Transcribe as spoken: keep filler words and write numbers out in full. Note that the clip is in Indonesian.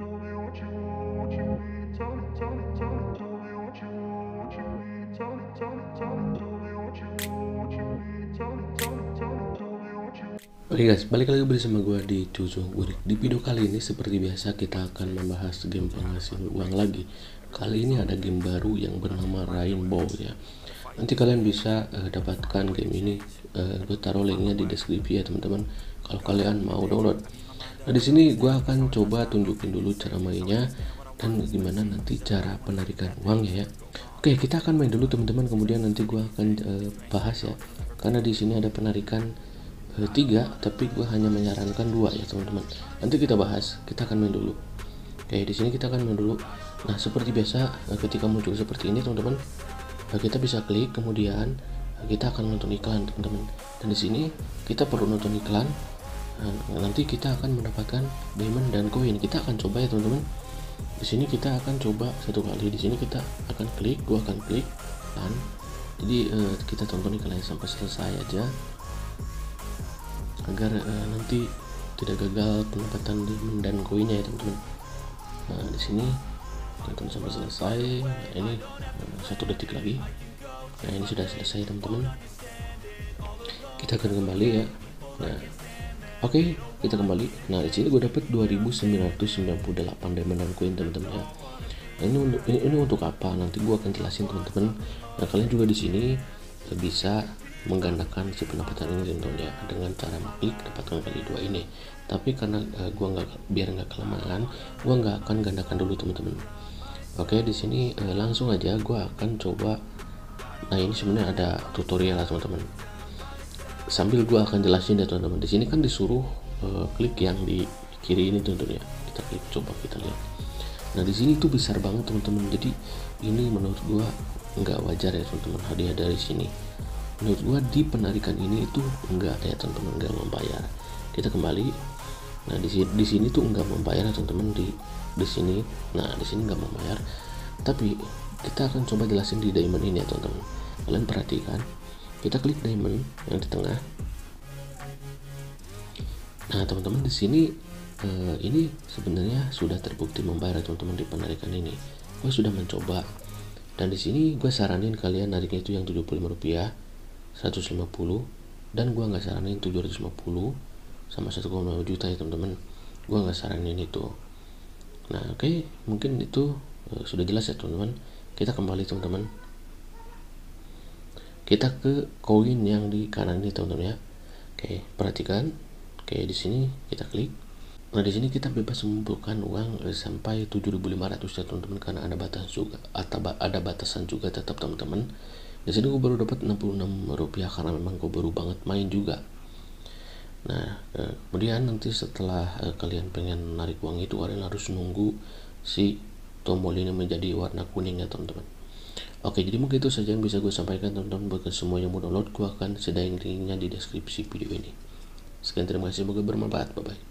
Oke guys, balik lagi bersama gue di Cujo Gurik. Di video kali ini seperti biasa kita akan membahas game penghasil uang lagi. Kali ini ada game baru yang bernama Rainbow ya. Nanti kalian bisa uh, dapatkan game ini. Uh, gue taruh linknya di deskripsi ya teman-teman, kalau kalian mau download. Nah di sini gue akan coba tunjukin dulu cara mainnya dan gimana nanti cara penarikan uangnya ya. Oke, kita akan main dulu teman-teman, kemudian nanti gue akan uh, bahas ya. Karena di sini ada penarikan tiga, tapi gue hanya menyarankan dua ya teman-teman. Nanti kita bahas, kita akan main dulu. Oke, di sini kita akan main dulu. Nah seperti biasa, ketika muncul seperti ini teman-teman, kita bisa klik, kemudian kita akan nonton iklan teman-teman. Dan di sini kita perlu nonton iklan. Nanti kita akan mendapatkan diamond dan koin. Kita akan coba ya teman-teman. Di sini kita akan coba satu kali. Di sini kita akan klik, gue akan klik dan jadi eh, kita tonton iklannya sampai selesai aja, agar uh, nanti tidak gagal pendapatan diamond dan koinnya ya teman-teman. Nah di sini tonton sampai selesai. Nah, ini satu detik lagi. Nah ini sudah selesai teman-teman. Kita akan kembali ya. Nah oke, okay, kita kembali. Nah di sini gue dapat dua ribu sembilan ratus sembilan puluh delapan diamond dan koin teman-teman ya. Nah, ini, ini ini untuk apa? Nanti gue akan jelasin teman-teman. Nah kalian juga di sini bisa menggandakan si pendapatan ini tentunya dengan cara klik dapatkan kali dua ini, tapi karena uh, gua nggak, biar nggak kelamaan, gua nggak akan gandakan dulu teman-teman. Oke, di sini uh, langsung aja gua akan coba. Nah ini sebenarnya ada tutorial lah teman-teman, sambil gua akan jelasin ya teman-teman. Di sini kan disuruh uh, klik yang di kiri ini tentunya, kita klik, coba kita lihat. Nah di sini tuh besar banget teman-teman, jadi ini menurut gua nggak wajar ya teman-teman, hadiah dari sini. Menurut gua di penarikan ini itu enggak ya teman-teman, enggak membayar. Kita kembali. Nah di sini di sini tuh enggak membayar ya teman-teman, di di sini. Nah di sini enggak membayar, tapi kita akan coba jelasin di diamond ini ya teman-teman. Kalian perhatikan, kita klik diamond yang di tengah. Nah teman-teman di sini eh, ini sebenarnya sudah terbukti membayar teman-teman di penarikan ini. Gua sudah mencoba, dan di sini gua saranin kalian nariknya itu yang tujuh puluh lima rupiah, seratus lima puluh, dan gua nggak saranin tujuh ratus lima puluh sama satu koma lima juta ya teman-teman, gua nggak saranin itu. Nah oke, okay, mungkin itu uh, sudah jelas ya teman-teman. Kita kembali teman-teman, kita ke koin yang di kanan ini teman-teman ya. Oke, okay, perhatikan. Oke, okay, di sini kita klik. Nah di sini kita bebas mengumpulkan uang uh, sampai tujuh ribu lima ratus ya teman-teman, karena ada batas juga atau ada batasan juga tetap teman-teman. Di sini gue baru dapat enam puluh enam rupiah karena memang gue baru banget main juga. Nah eh, kemudian nanti setelah eh, kalian pengen narik uang itu, kalian harus nunggu si tombol ini menjadi warna kuning ya teman-teman. Oke, jadi mungkin itu saja yang bisa gue sampaikan teman-teman. Bagi semua yang mau download, gue akan sediain linknya di deskripsi video ini. Sekian, terima kasih, semoga bermanfaat. Bye bye.